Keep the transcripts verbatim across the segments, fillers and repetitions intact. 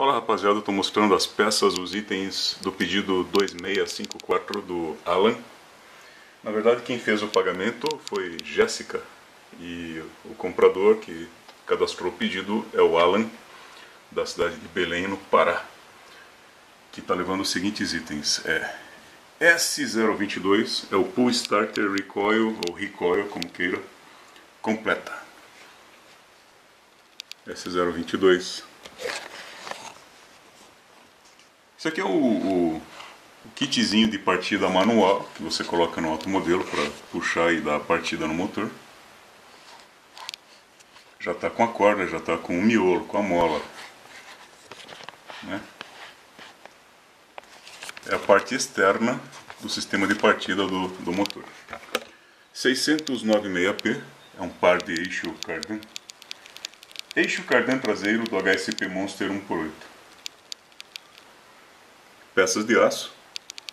Fala rapaziada, eu tô mostrando as peças, os itens do pedido dois seis cinco quatro do Alan. Na verdade quem fez o pagamento foi Jéssica e o comprador que cadastrou o pedido é o Alan, da cidade de Belém, no Pará, que tá levando os seguintes itens. É S zero vinte e dois, é o Pull Starter Recoil, ou Recoil, como queira, completa. S zero vinte e dois. Isso aqui é o, o, o kitzinho de partida manual, que você coloca no automodelo para puxar e dar a partida no motor. Já está com a corda, já está com o miolo, com a mola, né? É a parte externa do sistema de partida do, do motor. seiscentos e noventa e seis P é um par de eixo cardan. Eixo cardan traseiro do H S P Monster um por oito. Peças de aço.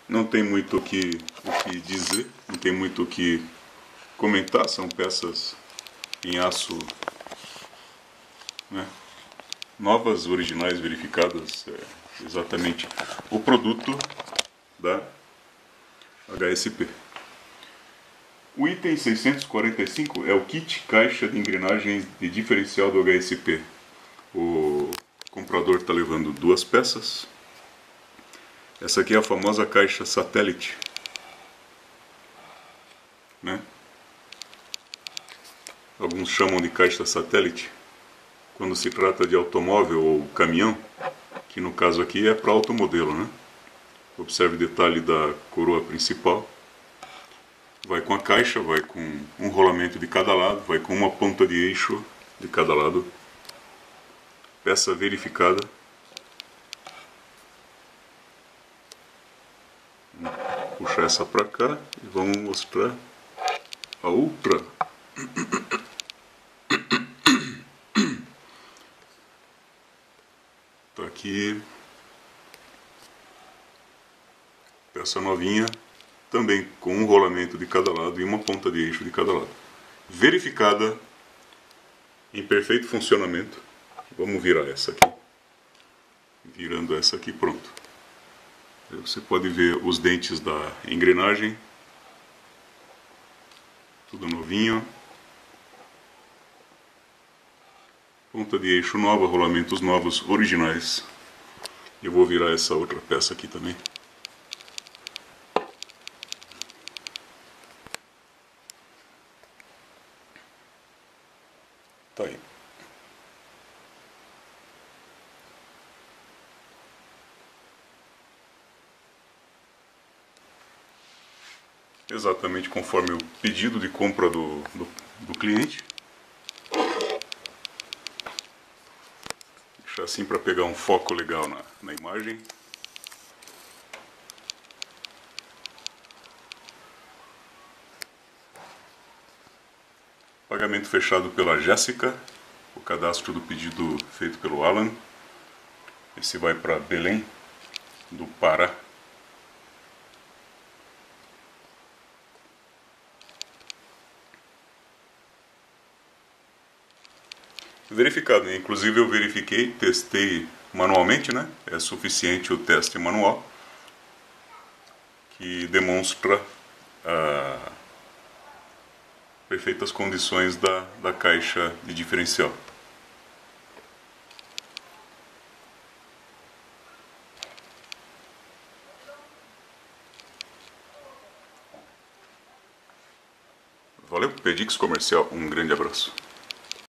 Não tem muito o que, o que dizer, não tem muito o que comentar. São peças em aço, né? Novas, originais, verificadas. É... exatamente o produto da H S P. O item seiscentos e quarenta e cinco é o kit caixa de engrenagens de diferencial do H S P. O comprador está levando duas peças. Essa aqui é a famosa caixa satélite, né? Alguns chamam de caixa satélite quando se trata de automóvel ou caminhão, que no caso aqui é para automodelo, né? Observe o detalhe da coroa principal. Vai com a caixa, vai com um rolamento de cada lado, vai com uma ponta de eixo de cada lado. Peça verificada. Vamos puxar essa para cá e vamos mostrar a outra. Aqui, peça novinha, também com um rolamento de cada lado e uma ponta de eixo de cada lado. Verificada, em perfeito funcionamento. Vamos virar essa aqui. Virando essa aqui, pronto. Você pode ver os dentes da engrenagem. Tudo novinho. Ponta de eixo nova, rolamentos novos, originais. Eu vou virar essa outra peça aqui também. Tá aí. Exatamente conforme o pedido de compra do, do, do cliente. Assim, para pegar um foco legal na, na imagem. Pagamento fechado pela Jéssica. O cadastro do pedido feito pelo Alan. Esse vai para Belém, do Pará. Verificado, inclusive eu verifiquei, testei manualmente, né? É suficiente o teste manual, que demonstra ah, perfeitas condições da, da caixa de diferencial. Valeu, Pedix Comercial, um grande abraço.